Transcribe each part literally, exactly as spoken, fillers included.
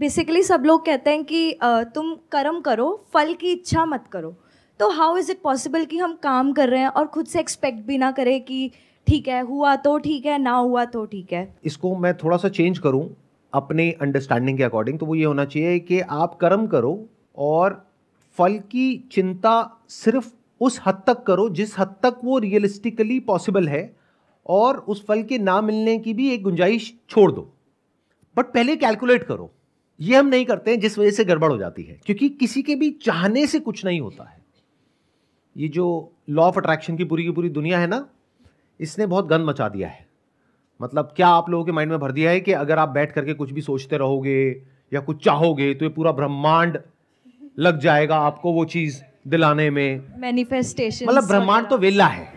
Basically सब लोग कहते हैं कि तुम कर्म करो, फल की इच्छा मत करो। तो हाउ इज़ इट पॉसिबल कि हम काम कर रहे हैं और खुद से एक्सपेक्ट भी ना करें कि ठीक है, हुआ तो ठीक है, ना हुआ तो ठीक है। इसको मैं थोड़ा सा चेंज करूं अपने अंडरस्टैंडिंग के अकॉर्डिंग, तो वो ये होना चाहिए कि आप कर्म करो और फल की चिंता सिर्फ उस हद तक करो जिस हद तक वो रियलिस्टिकली पॉसिबल है, और उस फल के ना मिलने की भी एक गुंजाइश छोड़ दो, बट पहले कैलकुलेट करो। ये हम नहीं करते हैं, जिस वजह से गड़बड़ हो जाती है, क्योंकि किसी के भी चाहने से कुछ नहीं होता है। ये जो लॉ ऑफ अट्रैक्शन की पूरी की पूरी दुनिया है ना, इसने बहुत गंद मचा दिया है। मतलब क्या आप लोगों के माइंड में भर दिया है कि अगर आप बैठ करके कुछ भी सोचते रहोगे या कुछ चाहोगे तो ये पूरा ब्रह्मांड लग जाएगा आपको वो चीज़ दिलाने में। मैनिफेस्टेशन, मतलब ब्रह्मांड तो वेला है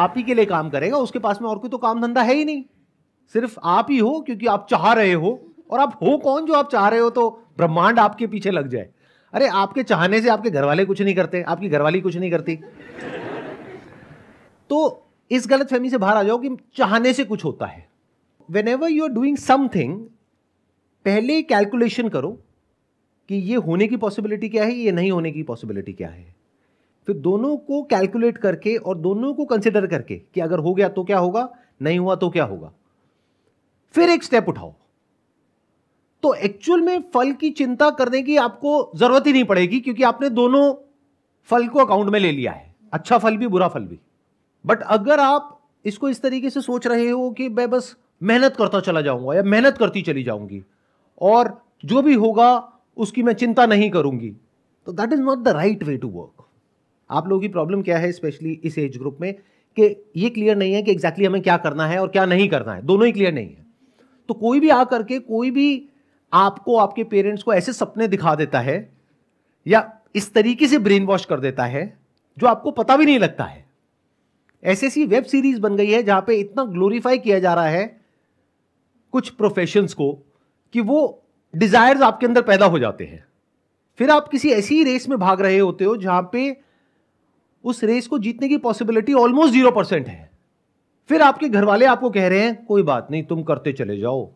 आप ही के लिए काम करेगा, उसके पास में और कोई तो काम धंधा है ही नहीं, सिर्फ आप ही हो, क्योंकि आप चाह रहे हो। और आप हो कौन जो आप चाह रहे हो तो ब्रह्मांड आपके पीछे लग जाए? अरे आपके चाहने से आपके घरवाले कुछ नहीं करते, आपकी घरवाली कुछ नहीं करती। तो इस गलतफहमी से बाहर आ जाओ कि चाहने से कुछ होता है। Whenever you are doing something, पहले कैलकुलेशन करो कि ये होने की पॉसिबिलिटी क्या है, ये नहीं होने की पॉसिबिलिटी क्या है। फिर दोनों को कैलकुलेट करके और दोनों को कंसिडर करके कि अगर हो गया तो क्या होगा, नहीं हुआ तो क्या होगा, फिर एक स्टेप उठाओ। तो एक्चुअल में फल की चिंता करने की आपको जरूरत ही नहीं पड़ेगी, क्योंकि आपने दोनों फल को अकाउंट में ले लिया है, अच्छा फल भी बुरा फल भी। बट अगर आप इसको इस तरीके से सोच रहे हो कि मैं बस मेहनत करता चला जाऊंगा या मेहनत करती चली जाऊंगी और जो भी होगा उसकी मैं चिंता नहीं करूंगी, तो that is not the right way to work. आप लोगों की प्रॉब्लम क्या है स्पेशली इस एज ग्रुप में कि ये क्लियर नहीं है कि एग्जैक्टली हमें क्या करना है और क्या नहीं करना है, दोनों ही क्लियर नहीं है। तो कोई भी आ करके कोई भी आपको, आपके पेरेंट्स को ऐसे सपने दिखा देता है या इस तरीके से ब्रेन वॉश कर देता है जो आपको पता भी नहीं लगता है। ऐसी ऐसी वेब सीरीज बन गई है जहां पे इतना ग्लोरीफाई किया जा रहा है कुछ प्रोफेशंस को कि वो डिजायर्स आपके अंदर पैदा हो जाते हैं। फिर आप किसी ऐसी रेस में भाग रहे होते हो जहां पे उस रेस को जीतने की पॉसिबिलिटी ऑलमोस्ट जीरो परसेंट है। फिर आपके घरवाले आपको कह रहे हैं कोई बात नहीं, तुम करते चले जाओ,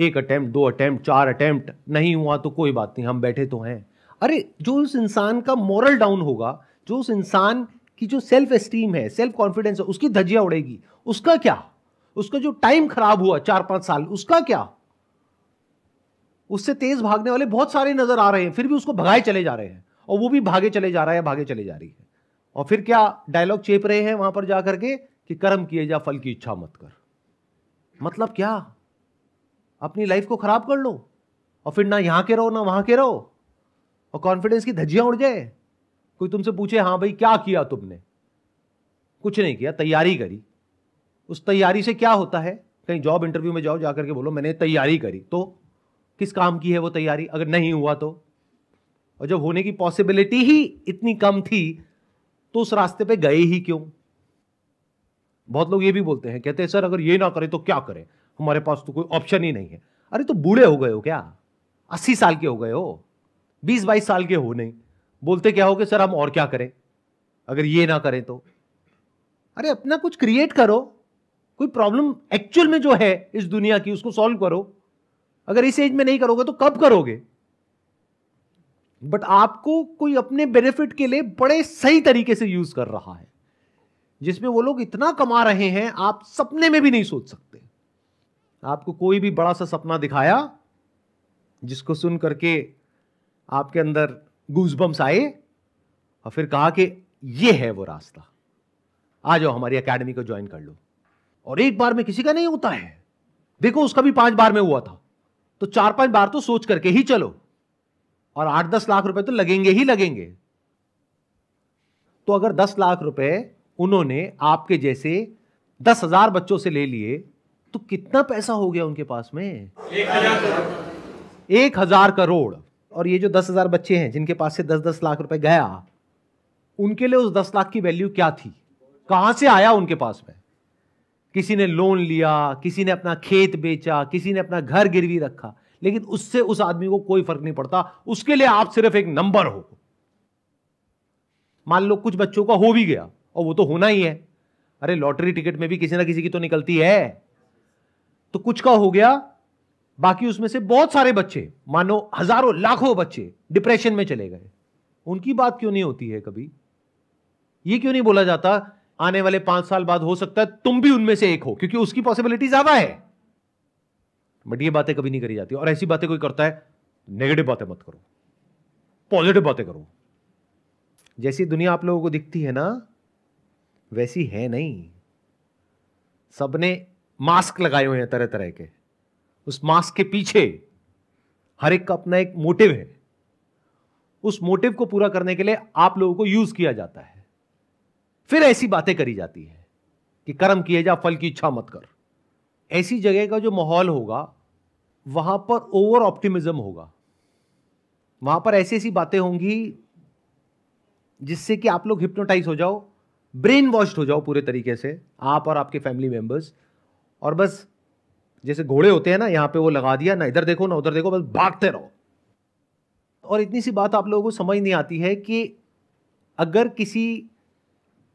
एक अटेम्प्ट, दो अटेम्प्ट, चार अटेम्प्ट, नहीं हुआ तो कोई बात नहीं, हम बैठे तो हैं। अरे जो उस इंसान का मोरल डाउन होगा, जो उस इंसान की जो सेल्फ एस्टीम है, सेल्फ कॉन्फिडेंस है, उसकी धज्जियां उड़ेगी, उसका क्या? उसका जो टाइम खराब हुआ चार पांच साल, उसका क्या? उससे तेज भागने वाले बहुत सारे नजर आ रहे हैं, फिर भी उसको भगाए चले जा रहे हैं, और वो भी भागे चले जा रहा है, भागे चले जा रही है। और फिर क्या डायलॉग चेप रहे हैं वहां पर जाकर के कि कर्म किए जा, फल की इच्छा मत कर। मतलब क्या, अपनी लाइफ को खराब कर लो और फिर ना यहां के रहो ना वहां के रहो, और कॉन्फिडेंस की धज्जियां उड़ जाए। कोई तुमसे पूछे हाँ भाई क्या किया तुमने? कुछ नहीं किया, तैयारी करी। उस तैयारी से क्या होता है? कहीं जॉब इंटरव्यू में जाओ, जाकर के बोलो मैंने तैयारी करी। तो किस काम की है वो तैयारी अगर नहीं हुआ तो? और जब होने की पॉसिबिलिटी ही इतनी कम थी तो उस रास्ते पर गए ही क्यों? बहुत लोग ये भी बोलते हैं, कहते हैं सर अगर ये ना करें तो क्या करें, हमारे पास तो कोई ऑप्शन ही नहीं है। अरे तो बूढ़े हो गए हो क्या? अस्सी साल के हो गए हो, बीस बाईस साल के हो नहीं, बोलते क्या हो कि सर हम और क्या करें अगर ये ना करें तो? अरे अपना कुछ क्रिएट करो, कोई प्रॉब्लम एक्चुअल में जो है इस दुनिया की उसको सॉल्व करो। अगर इस एज में नहीं करोगे तो कब करोगे? बट आपको कोई अपने बेनिफिट के लिए बड़े सही तरीके से यूज कर रहा है, जिसमें वो लोग इतना कमा रहे हैं आप सपने में भी नहीं सोच सकते। आपको कोई भी बड़ा सा सपना दिखाया जिसको सुन करके आपके अंदर गूजबम्स आए, और फिर कहा कि ये है वो रास्ता, आ जाओ हमारी एकेडमी को ज्वाइन कर लो। और एक बार में किसी का नहीं होता है, देखो उसका भी पांच बार में हुआ था, तो चार पांच बार तो सोच करके ही चलो, और आठ दस लाख रुपए तो लगेंगे ही लगेंगे। तो अगर दस लाख रुपए उन्होंने आपके जैसे दस हजार बच्चों से ले लिए तो कितना पैसा हो गया उनके पास में? एक हजार करोड़। और ये जो दस हजार बच्चे हैं जिनके पास से दस दस लाख रुपए गया, उनके लिए उस दस लाख की वैल्यू क्या थी? कहां से आया उनके पास में? किसी ने लोन लिया, किसी ने अपना खेत बेचा, किसी ने अपना घर गिरवी रखा, लेकिन उससे उस आदमी को कोई फर्क नहीं पड़ता। उसके लिए आप सिर्फ एक नंबर हो। मान लो कुछ बच्चों का हो भी गया, और वो तो होना ही है। अरे लॉटरी टिकट में भी किसी ना किसी की तो निकलती है। तो कुछ का हो गया बाकी उसमें से बहुत सारे बच्चे, मानो हजारों लाखों बच्चे डिप्रेशन में चले गए। उनकी बात क्यों नहीं होती है कभी? यह क्यों नहीं बोला जाता आने वाले पांच साल बाद हो सकता है तुम भी उनमें से एक हो, क्योंकि उसकी पॉसिबिलिटी ज्यादा है। बट ये बातें कभी नहीं करी जाती। और ऐसी बातें कोई करता है, नेगेटिव बातें मत करो, पॉजिटिव बातें करो। जैसी दुनिया आप लोगों को दिखती है ना, वैसी है नहीं। सबने मास्क लगाए हुए हैं तरह तरह के। उस मास्क के पीछे हर एक का अपना एक मोटिव है। उस मोटिव को पूरा करने के लिए आप लोगों को यूज किया जाता है। फिर ऐसी बातें करी जाती है कि कर्म किए जा, फल की इच्छा मत कर। ऐसी जगह का जो माहौल होगा वहां पर ओवर ऑप्टिमिज्म होगा। वहां पर ऐसी ऐसी बातें होंगी जिससे कि आप लोग हिप्नोटाइज हो जाओ, ब्रेन वॉश्ड हो जाओ पूरे तरीके से, आप और आपके फैमिली मेंबर्स। और बस जैसे घोड़े होते हैं ना, यहां पे वो लगा दिया, ना इधर देखो ना उधर देखो, बस भागते रहो। और इतनी सी बात आप लोगों को समझ नहीं आती है कि अगर किसी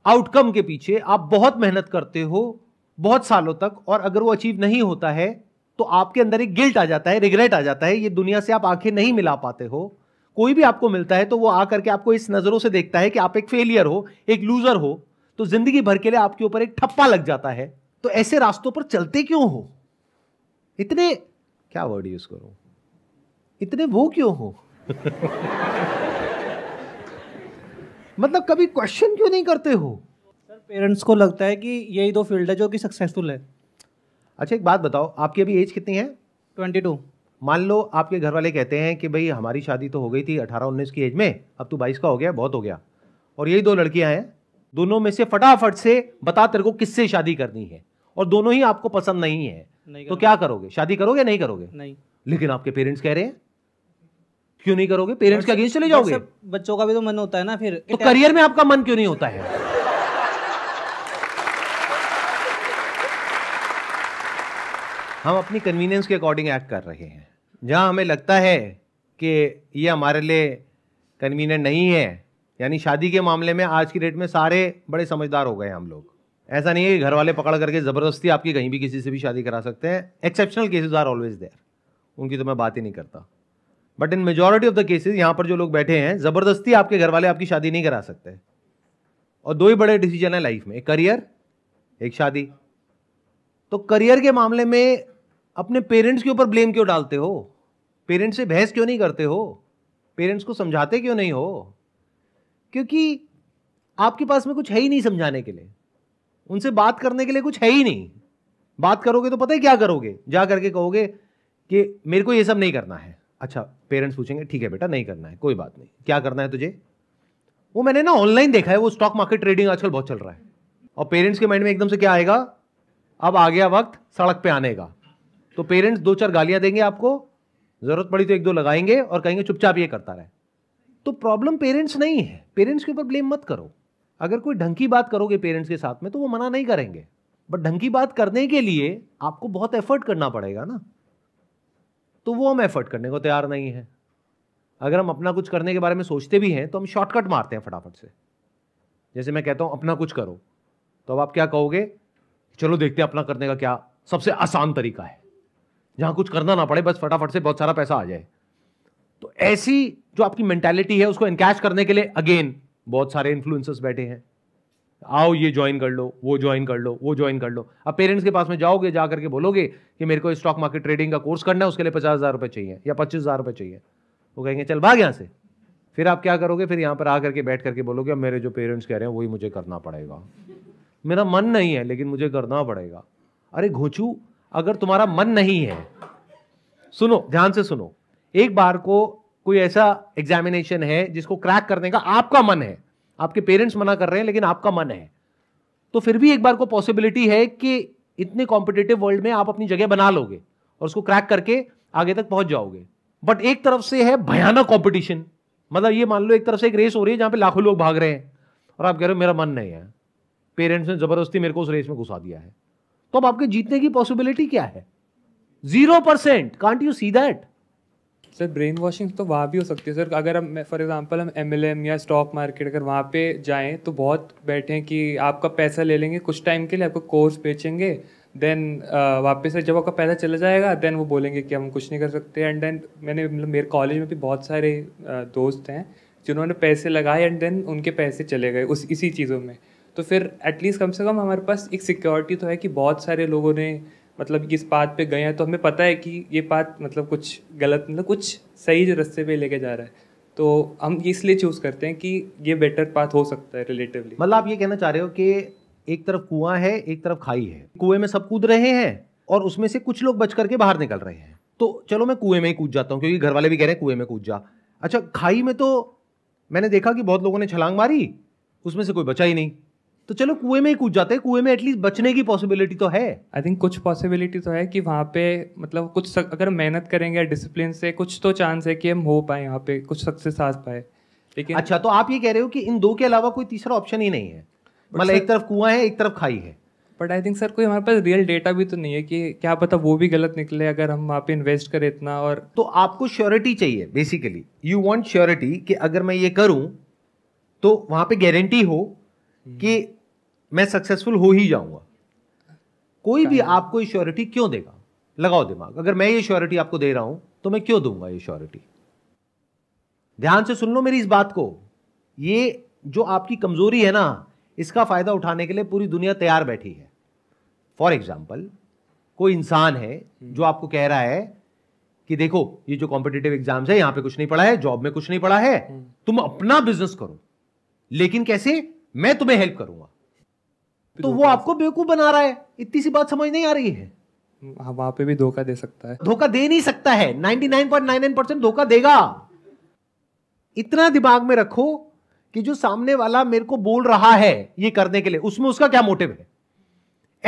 आउटकम के पीछे आप बहुत मेहनत करते हो बहुत सालों तक, और अगर वो अचीव नहीं होता है तो आपके अंदर एक गिल्ट आ जाता है, रिग्रेट आ जाता है। ये दुनिया से आप आंखें नहीं मिला पाते हो। कोई भी आपको मिलता है तो वो आकर के आपको इस नजरों से देखता है कि आप एक फेलियर हो, एक लूजर हो। तो जिंदगी भर के लिए आपके ऊपर एक ठप्पा लग जाता है। तो ऐसे रास्तों पर चलते क्यों हो? इतने क्या वर्ड यूज करूं, इतने वो क्यों हो? मतलब कभी क्वेश्चन क्यों नहीं करते हो? सर, पेरेंट्स को लगता है कि यही दो फील्ड है जो कि सक्सेसफुल है। अच्छा एक बात बताओ, आपकी अभी एज कितनी है? बाईस। मान लो आपके घर वाले कहते हैं कि भाई हमारी शादी तो हो गई थी अठारह उन्नीस की एज में, अब तू बाईस का हो गया, बहुत हो गया, और यही दो लड़कियां हैं, दोनों में से फटाफट से बता तेरे को किससे शादी करनी है, और दोनों ही आपको पसंद नहीं है, तो क्या करोगे? शादी करोगे नहीं करोगे? नहीं। लेकिन आपके पेरेंट्स कह रहे हैं। क्यों नहीं करोगे? पेरेंट्स के अगेंस्ट चले जाओगे। बच्चों का भी तो मन होता है ना। फिर तो करियर में आपका मन क्यों नहीं होता है? हम अपनी कन्वीनियंस के अकॉर्डिंग एक्ट कर रहे हैं। जहां हमें लगता है कि ये हमारे लिए कन्वीनियंट नहीं है, यानी शादी के मामले में आज की डेट में सारे बड़े समझदार हो गए हम लोग। ऐसा नहीं है कि घर वाले पकड़ करके ज़बरदस्ती आपकी कहीं भी किसी से भी शादी करा सकते हैं। Exceptional cases are always there, उनकी तो मैं बात ही नहीं करता। But in majority of the cases यहाँ पर जो लोग बैठे हैं, ज़बरदस्ती आपके घर वाले आपकी शादी नहीं करा सकते। और दो ही बड़े डिसीजन हैं लाइफ में, एक करियर, एक शादी। तो करियर के मामले में अपने पेरेंट्स के ऊपर ब्लेम क्यों डालते हो? पेरेंट्स से बहस क्यों नहीं करते हो? पेरेंट्स को समझाते क्यों नहीं हो? क्योंकि आपके पास में कुछ है ही नहीं समझाने के लिए, उनसे बात करने के लिए कुछ है ही नहीं। बात करोगे तो पता है क्या करोगे, जा करके कहोगे कि मेरे को ये सब नहीं करना है। अच्छा, पेरेंट्स पूछेंगे ठीक है बेटा नहीं करना है, कोई बात नहीं, क्या करना है तुझे? वो मैंने ना ऑनलाइन देखा है, वो स्टॉक मार्केट ट्रेडिंग आजकल बहुत चल रहा है। और पेरेंट्स के माइंड में एकदम से क्या आएगा? अब आ गया वक्त सड़क पर आने का। तो पेरेंट्स दो चार गालियां देंगे आपको, जरूरत पड़ी तो एक दो लगाएंगे और कहेंगे चुपचाप ये करता रहे। तो प्रॉब्लम पेरेंट्स नहीं है, पेरेंट्स के ऊपर ब्लेम मत करो। अगर कोई ढंग की बात करोगे पेरेंट्स के साथ में तो वो मना नहीं करेंगे, बट ढंग की बात करने के लिए आपको बहुत एफर्ट करना पड़ेगा ना, तो वो हम एफर्ट करने को तैयार नहीं है। अगर हम अपना कुछ करने के बारे में सोचते भी हैं तो हम शॉर्टकट मारते हैं फटाफट से। जैसे मैं कहता हूं अपना कुछ करो, तो अब आप क्या कहोगे? चलो देखते हैं अपना करने का क्या सबसे आसान तरीका है, जहां कुछ करना ना पड़े, बस फटाफट से बहुत सारा पैसा आ जाए। तो ऐसी जो आपकी मेंटालिटी है उसको एनकैश करने के लिए अगेन बहुत सारे इन्फ्लुएंसर्स बैठे हैं, आओ ये ज्वाइन कर लो, वो ज्वाइन कर लो, वो ज्वाइन कर लो। अब पेरेंट्स के पास में जाओगे, जा करके बोलोगे कि मेरे को स्टॉक मार्केट ट्रेडिंग का कोर्स करना है, उसके लिए पचास हज़ार रुपये चाहिए या पच्चीस हज़ार रुपये चाहिए। वो कहेंगे चल भाग यहाँ से। फिर आप क्या करोगे? फिर यहाँ पर आ करके बैठ करके बोलोगे अब मेरे जो पेरेंट्स कह रहे हैं वही मुझे करना पड़ेगा, मेरा मन नहीं है लेकिन मुझे करना पड़ेगा। अरे घोचू, अगर तुम्हारा मन नहीं है, सुनो ध्यान से सुनो, एक बार को कोई ऐसा एग्जामिनेशन है जिसको क्रैक करने का आपका मन है, आपके पेरेंट्स मना कर रहे हैं लेकिन आपका मन है, तो फिर भी एक बार को पॉसिबिलिटी है कि इतने कॉम्पिटिटिव वर्ल्ड में आप अपनी जगह बना लोगे और उसको क्रैक करके आगे तक पहुंच जाओगे। बट एक तरफ से है भयानक कॉम्पिटिशन, मतलब ये मान लो एक तरफ से एक रेस हो रही है जहां पे लाखों लोग भाग रहे हैं और आप कह रहे हो मेरा मन नहीं है, पेरेंट्स ने जबरदस्ती मेरे को उस रेस में घुसा दिया है, तो अब आपके जीतने की पॉसिबिलिटी क्या है? Zero percent. Can't you see that? Sir brain washing तो वहाँ भी हो सकती है सर। अगर हम फॉर एग्जांपल हम एम एल एम या स्टॉक मार्केट अगर वहाँ पे जाएं तो बहुत बैठे हैं कि आपका पैसा ले लेंगे कुछ टाइम के लिए, आपको कोर्स बेचेंगे देन uh, वापस से जब आपका पैसा चला जाएगा देन वो बोलेंगे कि हम कुछ नहीं कर सकते। एंड देन मैंने मतलब मेरे कॉलेज में भी बहुत सारे uh, दोस्त हैं जिन्होंने पैसे लगाए एंड देन उनके पैसे चले गए उस इसी चीज़ों में। तो फिर एटलीस्ट कम से कम हमारे पास एक सिक्योरिटी तो है कि बहुत सारे लोगों ने मतलब इस बात पे गए हैं, तो हमें पता है कि ये बात मतलब कुछ गलत मतलब कुछ सही रास्ते पे लेके जा रहा है। तो हम इसलिए चूज़ करते हैं कि ये बेटर पाथ हो सकता है रिलेटिवली। मतलब आप ये कहना चाह रहे हो कि एक तरफ कुआं है एक तरफ खाई है, कुएं में सब कूद रहे हैं और उसमें से कुछ लोग बच करके बाहर निकल रहे हैं। तो चलो मैं कुएं में ही कूद जाता हूँ क्योंकि घर वाले भी कह रहे हैं कुएं में कूद जा। अच्छा, खाई में तो मैंने देखा कि बहुत लोगों ने छलांग मारी, उसमें से कोई बचा ही नहीं, तो चलो कुएं में ही कूद जाते हैं। कुएं में एटलीस्ट बचने की पॉसिबिलिटी तो है। आई थिंक कुछ पॉसिबिलिटी तो है कि वहाँ पे मतलब कुछ सक, अगर मेहनत करेंगे डिसिप्लिन से कुछ तो चांस है कि हम हो पाए यहाँ पे कुछ सक्सेस आ पाए। लेकिन अच्छा, तो आप ये कह रहे हो कि इन दो के अलावा कोई तीसरा ऑप्शन ही नहीं है, मतलब एक तरफ कुआं है एक तरफ खाई है। बट आई थिंक सर कोई हमारे पास रियल डेटा भी तो नहीं है कि क्या पता वो भी गलत निकले अगर हम वहाँ पे इन्वेस्ट करें इतना। और तो आपको श्योरिटी चाहिए बेसिकली, यू वांट श्योरिटी कि अगर मैं ये करूँ तो वहाँ पे गारंटी हो कि मैं सक्सेसफुल हो ही जाऊँगा। कोई भी आपको ये श्योरिटी क्यों देगा? लगाओ दिमाग, अगर मैं ये श्योरिटी आपको दे रहा हूँ तो मैं क्यों दूंगा ये श्योरिटी? ध्यान से सुन लो मेरी इस बात को, ये जो आपकी कमजोरी है ना इसका फायदा उठाने के लिए पूरी दुनिया तैयार बैठी है। फॉर एग्जाम्पल, कोई इंसान है जो आपको कह रहा है कि देखो ये जो कॉम्पिटिटिव एग्जाम्स है यहाँ पे कुछ नहीं पढ़ा है, जॉब में कुछ नहीं पढ़ा है, तुम अपना बिजनेस करो। लेकिन कैसे? मैं तुम्हें हेल्प करूंगा। तो वो आपको बेवकूफ बना रहा है, इतनी सी बात समझ नहीं आ रही है। वहां पे भी धोखा दे सकता है। धोखा दे नहीं सकता है, निन्यानवे पॉइंट नाइन नाइन परसेंट धोखा देगा। इतना दिमाग में रखो कि जो सामने वाला मेरे को बोल रहा है ये करने के लिए उसमें उसका क्या मोटिव है,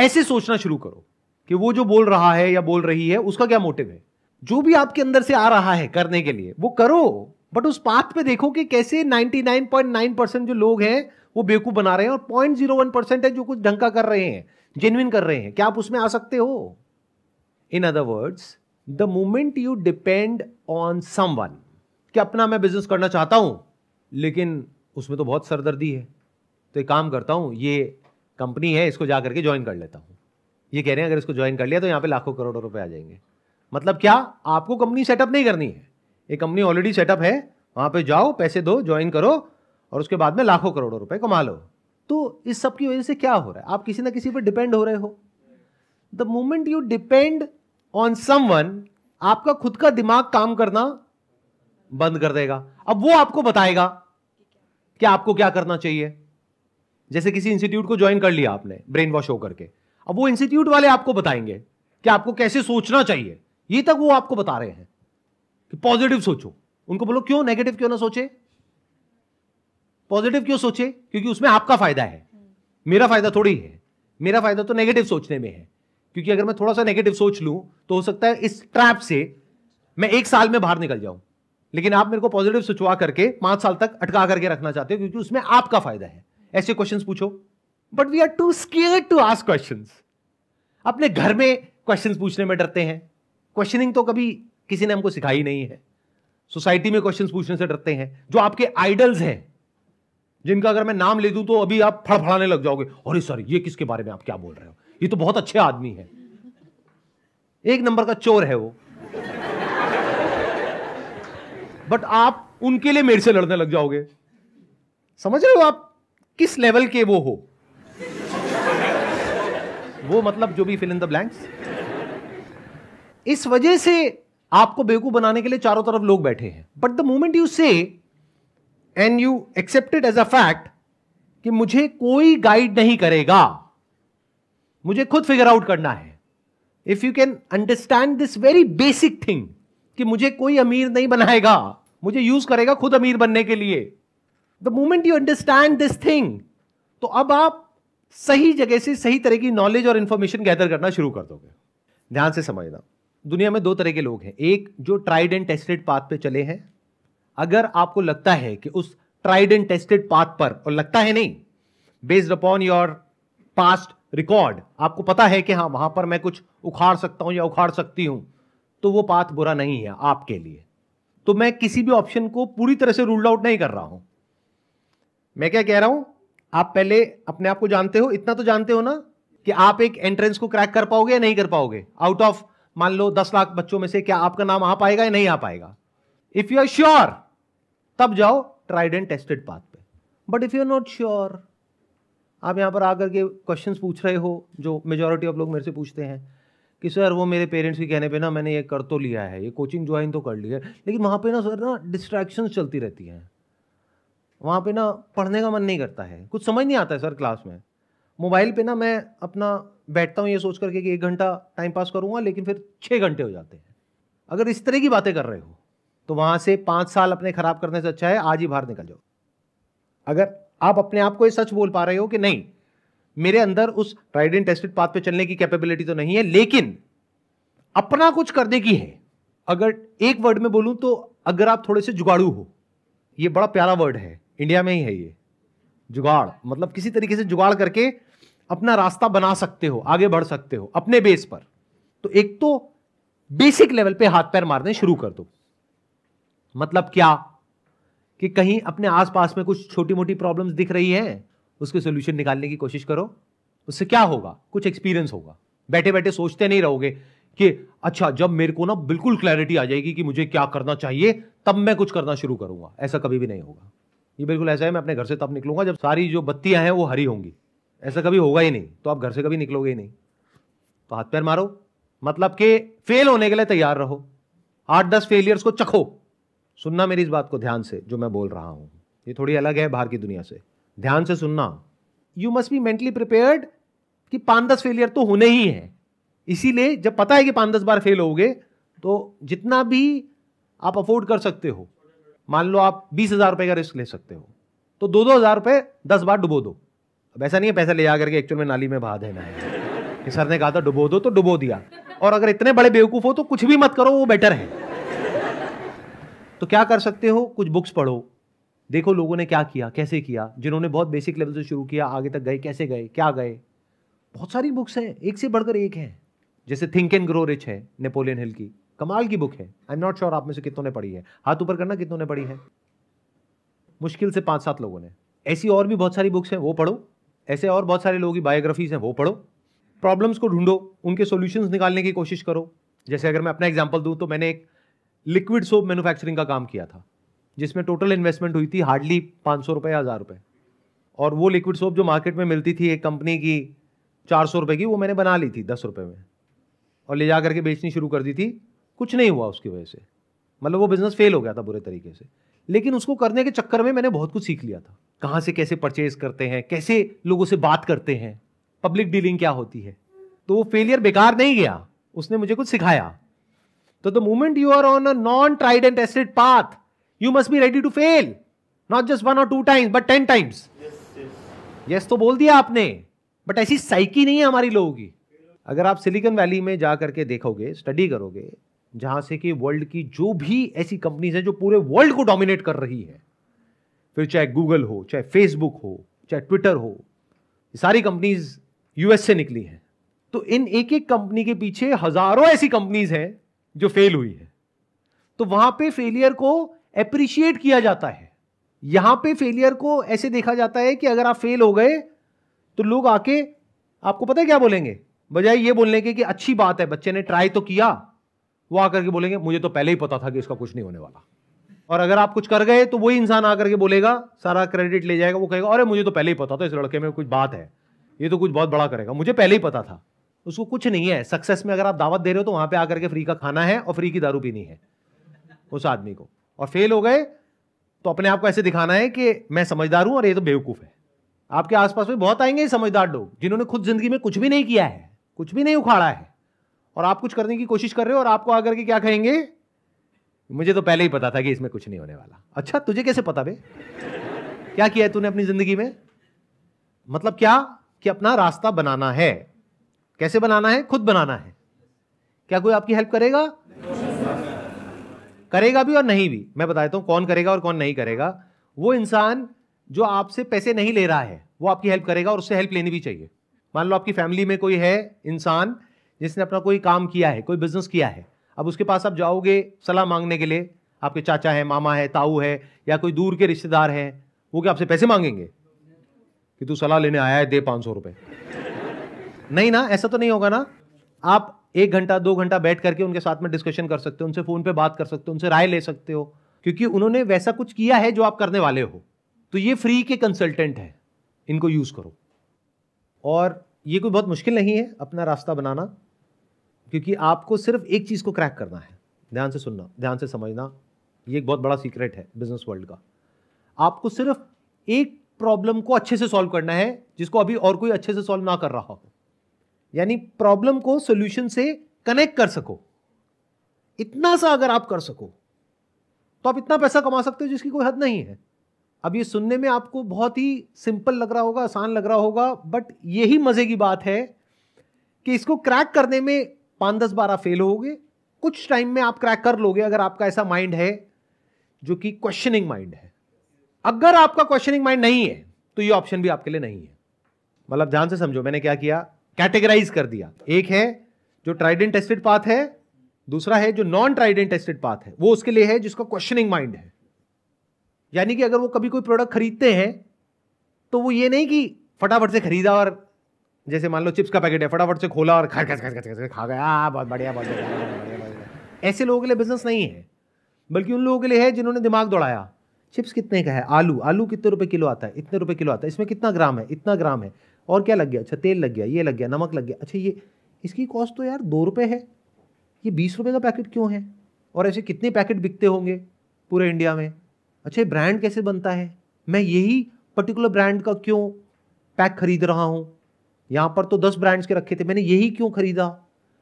ऐसे सोचना शुरू करो कि वो जो बोल रहा है या बोल रही है उसका क्या मोटिव है। जो भी आपके अंदर से आ रहा है करने के लिए वो करो, बट उस पाथ पे देखो कि कैसे निन्यानवे पॉइंट नाइन परसेंट जो लोग हैं वो बेवकूफ बना रहे हैं और पॉइंट जीरो वन परसेंट है जो कुछ ढंग का कर रहे हैं, जेन्युइन कर रहे हैं। क्या आप उसमें आ सकते हो? In other words, the moment you depend on someone कि अपना मैं बिजनेस करना चाहता हूं लेकिन उसमें तो बहुत सरदर्दी है, तो एक काम करता हूं, ये कंपनी है इसको जा करके ज्वाइन कर लेता हूं। ये कह रहे हैं अगर इसको ज्वाइन कर लिया तो यहां पे लाखों करोड़ों रुपए आ जाएंगे। मतलब क्या? आपको कंपनी सेटअप नहीं करनी है, ये कंपनी ऑलरेडी सेटअप है, वहां पे जाओ, पैसे दो, ज्वाइन करो और उसके बाद में लाखों करोड़ों रुपए कमा लो। तो इस सब की वजह से क्या हो रहा है? आप किसी ना किसी पर डिपेंड हो रहे हो। The moment you depend on someone, आपका खुद का दिमाग काम करना बंद कर देगा। अब वो आपको बताएगा कि आपको क्या करना चाहिए। जैसे किसी इंस्टीट्यूट को ज्वाइन कर लिया आपने ब्रेन वॉश होकर के, अब वो इंस्टीट्यूट वाले आपको बताएंगे कि आपको कैसे सोचना चाहिए। ये तक वो आपको बता रहे हैं कि पॉजिटिव सोचो, उनको बोलो क्यों नेगेटिव क्यों ना सोचे, पॉजिटिव क्यों सोचे? क्योंकि उसमें आपका फायदा है, मेरा फायदा थोड़ी है। मेरा फायदा तो नेगेटिव सोचने में है, क्योंकि अगर मैं थोड़ा सा नेगेटिव सोच लूं तो हो सकता है इस ट्रैप से मैं एक साल में बाहर निकल जाऊं। लेकिन आप मेरे को पॉजिटिव सोचवा करके पांच साल तक अटका करके रखना चाहते हो क्योंकि उसमें आपका फायदा है। ऐसे क्वेश्चंस पूछो। But we are too scared to ask questions. अपने घर में क्वेश्चंस पूछने में डरते हैं, क्वेश्चनिंग तो कभी किसी ने हमको सिखाई नहीं है। सोसाइटी में क्वेश्चंस पूछने से डरते हैं। जो आपके आइडल्स हैं जिनका अगर मैं नाम ले दूं तो अभी आप फड़फड़ाने लग जाओगे, अरे सर ये किसके बारे में आप क्या बोल रहे हो, ये तो बहुत अच्छे आदमी है, एक नंबर का चोर है वो। बट आप उनके लिए मेरे से लड़ने लग जाओगे। समझ रहे हो आप किस लेवल के वो हो? वो मतलब जो भी फिल इन द ब्लैंक्स। इस वजह से आपको बेवकूफ बनाने के लिए चारों तरफ लोग बैठे हैं। But the moment you say and you accept it as a fact कि मुझे कोई गाइड नहीं करेगा, मुझे खुद फिगर आउट करना है। If you can understand this very basic thing कि मुझे कोई अमीर नहीं बनाएगा, मुझे यूज करेगा खुद अमीर बनने के लिए। The moment you understand this thing, तो अब आप सही जगह से सही तरह की नॉलेज और इंफॉर्मेशन गैदर करना शुरू कर दोगे। ध्यान से समझना, दुनिया में दो तरह के लोग हैं, एक जो ट्राइड एंड टेस्टेड पाथ पे चले हैं। अगर आपको लगता है कि उस ट्राइड एंड टेस्टेड पाथ पर, और लगता है नहीं, based upon your past record आपको पता है कि हाँ वहां पर मैं कुछ उखाड़ सकता हूं या उखाड़ सकती हूं, तो वो पाथ बुरा नहीं है आपके लिए। तो मैं किसी भी ऑप्शन को पूरी तरह से रूल्ड आउट नहीं कर रहा हूं। मैं क्या कह रहा हूं, आप पहले अपने आप को जानते हो, इतना तो जानते हो ना कि आप एक एंट्रेंस को क्रैक कर पाओगे या नहीं कर पाओगे। आउट ऑफ मान लो दस लाख बच्चों में से क्या आपका नाम आ पाएगा या नहीं आ पाएगा। इफ यू आर श्योर तब जाओ ट्राइड एंड टेस्टेड पाथ पे, but if you are not sure, आप यहां पर आकर के क्वेश्चंस पूछ रहे हो जो मेजॉरिटी ऑफ लोग मेरे से पूछते हैं कि सर वो मेरे पेरेंट्स के कहने पे ना मैंने ये कर तो लिया है, ये कोचिंग ज्वाइन तो कर लिया है, लेकिन वहाँ पे ना सर ना डिस्ट्रैक्शंस चलती रहती हैं, वहाँ पे ना पढ़ने का मन नहीं करता है, कुछ समझ नहीं आता है सर क्लास में। मोबाइल पे ना मैं अपना बैठता हूँ ये सोच करके कि एक घंटा टाइम पास करूँगा, लेकिन फिर छः घंटे हो जाते हैं। अगर इस तरह की बातें कर रहे हो तो वहाँ से पाँच साल अपने ख़राब करने से अच्छा है आज ही बाहर निकल जाओ। अगर आप अपने आप को ये सच बोल पा रहे हो कि नहीं मेरे अंदर उस ट्राइड एंड टेस्टेड पाथ पे चलने की कैपेबिलिटी तो नहीं है, लेकिन अपना कुछ करने की है। अगर एक वर्ड में बोलूं तो अगर आप थोड़े से जुगाड़ू हो, ये बड़ा प्यारा वर्ड है, इंडिया में ही है ये जुगाड़, मतलब किसी तरीके से जुगाड़ करके अपना रास्ता बना सकते हो, आगे बढ़ सकते हो अपने बेस पर। तो एक तो बेसिक लेवल पे हाथ पैर मारने शुरू कर दो। मतलब क्या कि कहीं अपने आसपास में कुछ छोटी मोटी प्रॉब्लम्स दिख रही है, उसके सोल्यूशन निकालने की कोशिश करो। उससे क्या होगा, कुछ एक्सपीरियंस होगा, बैठे बैठे सोचते नहीं रहोगे कि अच्छा जब मेरे को ना बिल्कुल क्लैरिटी आ जाएगी कि मुझे क्या करना चाहिए तब मैं कुछ करना शुरू करूंगा। ऐसा कभी भी नहीं होगा। ये बिल्कुल ऐसा है मैं अपने घर से तब निकलूंगा जब सारी जो बत्तियां हैं वो हरी होंगी, ऐसा कभी होगा ही नहीं, तो आप घर से कभी निकलोगे ही नहीं। तो हाथ पैर मारो, मतलब कि फेल होने के लिए तैयार रहो, आठ दस फेलियर्स को चखो। सुनना मेरी इस बात को ध्यान से जो मैं बोल रहा हूँ, ये थोड़ी अलग है बाहर की दुनिया से, ध्यान से सुनना। You must be mentally prepared कि पाँच दस फेलियर तो होने ही हैं, इसीलिए जब पता है कि पाँच दस बार फेल होगे तो जितना भी आप अफोर्ड कर सकते हो, मान लो आप बीस हज़ार रुपये का रिस्क ले सकते हो तो दो दो हज़ार रुपये दस बार डुबो दो। अब ऐसा नहीं है पैसा ले जा करके एक्चुअल में नाली में बहा देना है कि सर ने कहा था डुबो दो तो डुबो दिया। और अगर इतने बड़े बेवकूफ़ हो तो कुछ भी मत करो, वो बेटर है। तो क्या कर सकते हो, कुछ बुक्स पढ़ो, देखो लोगों ने क्या किया, कैसे किया, जिन्होंने बहुत बेसिक लेवल से शुरू किया आगे तक गए, कैसे गए, क्या गए। बहुत सारी बुक्स हैं, एक से बढ़कर एक हैं, जैसे थिंक एंड ग्रो रिच है नेपोलियन हिल की, कमाल की बुक है। आई एम नॉट श्योर आप में से कितनों ने पढ़ी है, हाथ ऊपर करना कितनों ने पढ़ी है। मुश्किल से पाँच सात लोगों ने। ऐसी और भी बहुत सारी बुक्स हैं, वो पढ़ो। ऐसे और बहुत सारे लोगों की बायोग्राफीज हैं, वो पढ़ो। प्रॉब्लम्स को ढूंढो, उनके सोल्यूशंस निकालने की कोशिश करो। जैसे अगर मैं अपना एग्जाम्पल दूँ तो मैंने एक लिक्विड सोप मैन्युफैक्चरिंग का काम किया था जिसमें टोटल इन्वेस्टमेंट हुई थी हार्डली पाँच सौ रुपये या हज़ार रुपये, और वो लिक्विड सोप जो मार्केट में मिलती थी एक कंपनी की चार सौ रुपये की, वो मैंने बना ली थी दस रुपये में और ले जा करके बेचनी शुरू कर दी थी। कुछ नहीं हुआ उसकी वजह से, मतलब वो बिज़नेस फेल हो गया था बुरे तरीके से, लेकिन उसको करने के चक्कर में मैंने बहुत कुछ सीख लिया था। कहाँ से कैसे परचेज करते हैं, कैसे लोगों से बात करते हैं, पब्लिक डीलिंग क्या होती है। तो वो फेलियर बेकार नहीं गया, उसने मुझे कुछ सिखाया। तो the moment you are on a non tried and tested path You must be ready to fail, not just one or two times, but ten times. Yes, yes. Yes तो बोल दिया आपने, but ऐसी साइकी नहीं है हमारी लोगों की। अगर आप सिलिकॉन वैली में जा करके देखोगे, स्टडी करोगे, जहाँ से कि वर्ल्ड की जो भी ऐसी कंपनीज हैं जो पूरे वर्ल्ड को डोमिनेट कर रही है, फिर चाहे गूगल हो, चाहे फेसबुक हो, चाहे ट्विटर हो, ये सारी कंपनीज यूएस से निकली हैं। तो इन एक एक कंपनी के पीछे हज़ारों ऐसी कंपनीज हैं जो फेल हुई है। तो वहाँ पे फेलियर को एप्रिशिएट किया जाता है, यहां पे फेलियर को ऐसे देखा जाता है कि अगर आप फेल हो गए तो लोग आके आपको पता है क्या बोलेंगे, बजाय ये बोलने के कि अच्छी बात है बच्चे ने ट्राई तो किया, वो आकर के बोलेंगे मुझे तो पहले ही पता था कि इसका कुछ नहीं होने वाला। और अगर आप कुछ कर गए तो वही इंसान आकर के बोलेगा, सारा क्रेडिट ले जाएगा, वो कहेगा अरे मुझे तो पहले ही पता था इस लड़के में कुछ बात है, ये तो कुछ बहुत बड़ा करेगा, मुझे पहले ही पता था। उसको कुछ नहीं है। सक्सेस में अगर आप दावत दे रहे हो तो वहां पर आकर के फ्री का खाना है और फ्री की दारू पीनी है उस आदमी को, और फेल हो गए तो अपने आप को ऐसे दिखाना है कि मैं समझदार हूं और ये तो बेवकूफ है। आपके आसपास में बहुत आएंगे समझदार लोग जिन्होंने खुद जिंदगी में कुछ भी नहीं किया है, कुछ भी नहीं उखाड़ा है, और आप कुछ करने की कोशिश कर रहे हो और आपको आकर के क्या कहेंगे, मुझे तो पहले ही पता था कि इसमें कुछ नहीं होने वाला। अच्छा तुझे कैसे पता बे? क्या किया है तूने अपनी जिंदगी में? मतलब क्या कि अपना रास्ता बनाना है। कैसे बनाना है? खुद बनाना है। क्या कोई आपकी हेल्प करेगा? करेगा भी और नहीं भी। मैं बता देता हूँ कौन करेगा और कौन नहीं करेगा। वो इंसान जो आपसे पैसे नहीं ले रहा है वो आपकी हेल्प करेगा और उससे हेल्प लेनी भी चाहिए। मान लो आपकी फैमिली में कोई है इंसान जिसने अपना कोई काम किया है, कोई बिजनेस किया है, अब उसके पास आप जाओगे सलाह मांगने के लिए, आपके चाचा है, मामा है, ताऊ है या कोई दूर के रिश्तेदार हैं, वो क्या आपसे पैसे मांगेंगे कि तू सलाह लेने आया है दे पाँच सौ रुपये? नहीं ना, ऐसा तो नहीं होगा ना। आप एक घंटा दो घंटा बैठ करके उनके साथ में डिस्कशन कर सकते हो, उनसे फोन पे बात कर सकते हो, उनसे राय ले सकते हो, क्योंकि उन्होंने वैसा कुछ किया है जो आप करने वाले हो। तो ये फ्री के कंसल्टेंट हैं, इनको यूज़ करो। और ये कोई बहुत मुश्किल नहीं है अपना रास्ता बनाना, क्योंकि आपको सिर्फ एक चीज़ को क्रैक करना है। ध्यान से सुनना, ध्यान से समझना, ये एक बहुत बड़ा सीक्रेट है बिजनेस वर्ल्ड का। आपको सिर्फ एक प्रॉब्लम को अच्छे से सॉल्व करना है जिसको अभी और कोई अच्छे से सॉल्व ना कर रहा हो, यानी प्रॉब्लम को सॉल्यूशन से कनेक्ट कर सको। इतना सा अगर आप कर सको तो आप इतना पैसा कमा सकते हो जिसकी कोई हद नहीं है। अब ये सुनने में आपको बहुत ही सिंपल लग रहा होगा, आसान लग रहा होगा, बट यही मज़े की बात है कि इसको क्रैक करने में पाँच दस बारह फेल होगे, कुछ टाइम में आप क्रैक कर लोगे अगर आपका ऐसा माइंड है जो कि क्वेश्चनिंग माइंड है। अगर आपका क्वेश्चनिंग माइंड नहीं है तो ये ऑप्शन भी आपके लिए नहीं है। मतलब ध्यान से समझो, मैंने क्या किया, कैटेगराइज कर दिया। एक है जो ट्राइड एंड टेस्टेड पाथ है, दूसरा है जो non tried and tested path है। वो उसके लिए है जिसका क्वेश्चनिंग माइंड है, यानी कि अगर वो कभी कोई प्रोडक्ट खरीदते हैं तो वो ये नहीं कि फटाफट से खरीदा और जैसे मान लो चिप्स का पैकेट है, फटाफट से खोला और खा खा खा खा खा गया, बहुत बढ़िया बहुत बढ़िया। ऐसे लोगों के लिए बिजनेस नहीं है, बल्कि उन लोगों के लिए है जिन्होंने दिमाग दौड़ाया। चिप्स कितने का है, आलू आलू कितने रुपए किलो आता है, इतने रुपए किलो आता है, इसमें कितना ग्राम है, इतना ग्राम है, और क्या लग गया, अच्छा तेल लग गया, ये लग गया, नमक लग गया, अच्छा ये इसकी कॉस्ट तो यार दो रुपये है, ये बीस रुपये का पैकेट क्यों है, और ऐसे कितने पैकेट बिकते होंगे पूरे इंडिया में, अच्छा ये ब्रांड कैसे बनता है, मैं यही पर्टिकुलर ब्रांड का क्यों पैक खरीद रहा हूँ, यहाँ पर तो दस ब्रांड्स के रखे थे, मैंने यही क्यों खरीदा,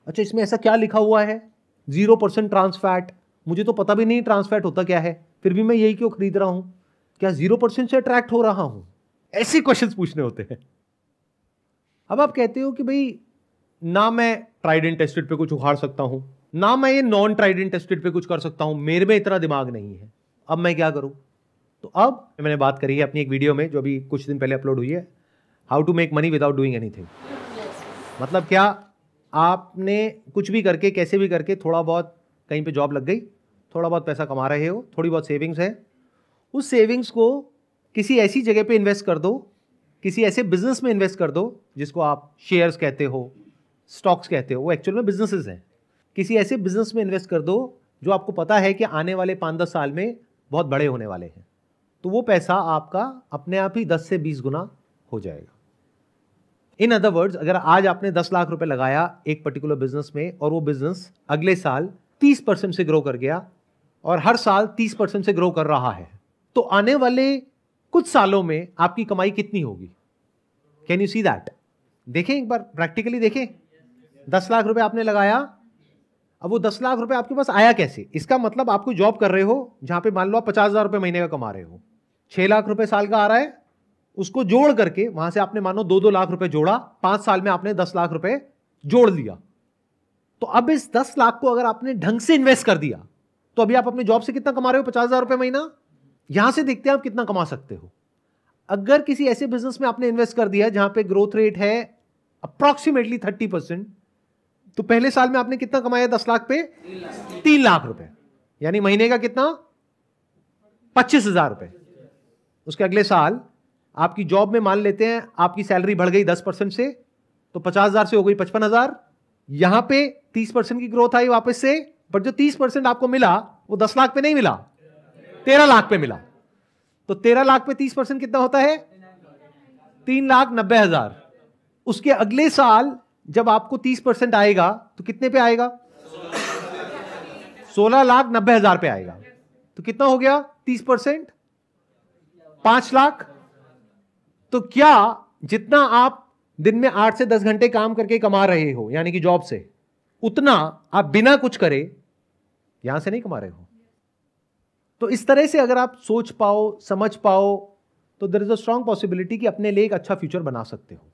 अच्छा इसमें ऐसा क्या लिखा हुआ है, जीरो परसेंट ट्रांसफैट, मुझे तो पता भी नहीं ट्रांसफैट होता क्या है, फिर भी मैं यही क्यों खरीद रहा हूँ, क्या जीरो परसेंट से अट्रैक्ट हो रहा हूँ। ऐसे क्वेश्चंस पूछने होते हैं। अब आप कहते हो कि भाई ना मैं ट्राइड एंड टेस्टेड पे कुछ उखाड़ सकता हूँ, ना मैं ये नॉन ट्राइड एंड टेस्टेड पे कुछ कर सकता हूँ, मेरे में इतना दिमाग नहीं है, अब मैं क्या करूँ। तो अब मैंने बात करी है अपनी एक वीडियो में जो अभी कुछ दिन पहले अपलोड हुई है, how to make money without doing anything. मतलब क्या, आपने कुछ भी करके कैसे भी करके थोड़ा बहुत कहीं पर जॉब लग गई, थोड़ा बहुत पैसा कमा रहे हो, थोड़ी बहुत सेविंग्स है, उस सेविंग्स को किसी ऐसी जगह पे इन्वेस्ट कर दो, किसी ऐसे बिजनेस में इन्वेस्ट कर दो जिसको आप शेयर्स कहते हो, स्टॉक्स कहते हो, वो एक्चुअल में बिजनेसेस हैं। किसी ऐसे बिजनेस में इन्वेस्ट कर दो जो आपको पता है कि आने वाले पाँच दस साल में बहुत बड़े होने वाले हैं, तो वो पैसा आपका अपने आप ही दस से बीस गुना हो जाएगा। इन अदर वर्ड्स, अगर आज आपने दस लाख रुपये लगाया एक पर्टिकुलर बिजनेस में और वो बिजनेस अगले साल तीस परसेंट से ग्रो कर गया और हर साल तीस परसेंट से ग्रो कर रहा है, तो आने वाले कुछ सालों में आपकी कमाई कितनी होगी। Can you see that. देखें एक बार प्रैक्टिकली देखें, दस लाख रुपए आपने लगाया, अब वो दस लाख रुपए आपके पास आया कैसे। इसका मतलब आप कोई जॉब कर रहे हो जहाँ पे मान लो आप पचास हज़ार रुपये महीने का कमा रहे हो, छः लाख रुपए साल का आ रहा है, उसको जोड़ करके वहाँ से आपने मानो दो दो लाख रुपये जोड़ा, पाँच साल में आपने दस लाख रुपये जोड़ लिया। तो अब इस दस लाख को अगर आपने ढंग से इन्वेस्ट कर दिया तो अभी आप अपने जॉब से कितना कमा रहे हो, पचास हज़ार रुपये महीना। यहाँ से देखते हैं आप कितना कमा सकते हो। अगर किसी ऐसे बिजनेस में आपने इन्वेस्ट कर दिया जहाँ पे ग्रोथ रेट है अप्रॉक्सीमेटली थर्टी परसेंट, तो पहले साल में आपने कितना कमाया दस लाख पे, तीन लाख रुपए, यानी महीने का कितना, पच्चीस हज़ार रुपये। उसके अगले साल आपकी जॉब में मान लेते हैं आपकी सैलरी बढ़ गई दस परसेंट से, तो पचास हज़ार से हो गई पचपन हज़ार। यहाँ पे तीस परसेंट की ग्रोथ आई वापस से, बट जो तीस परसेंट आपको मिला वो दस लाख पे नहीं मिला, तेरह लाख पे मिला। तो तेरह लाख पे तीस परसेंट कितना होता है, तीन लाख नब्बे हज़ार। उसके अगले साल जब आपको तीस परसेंट आएगा तो कितने पे आएगा, सोलह लाख नब्बे हज़ार पे आएगा। तो कितना हो गया तीस परसेंट, पाँच लाख। तो क्या जितना आप दिन में आठ से दस घंटे काम करके कमा रहे हो, यानी कि जॉब से, उतना आप बिना कुछ करे यहां से नहीं कमा रहे हो। तो इस तरह से अगर आप सोच पाओ, समझ पाओ, तो there is a strong possibility कि अपने लिए एक अच्छा फ्यूचर बना सकते हो।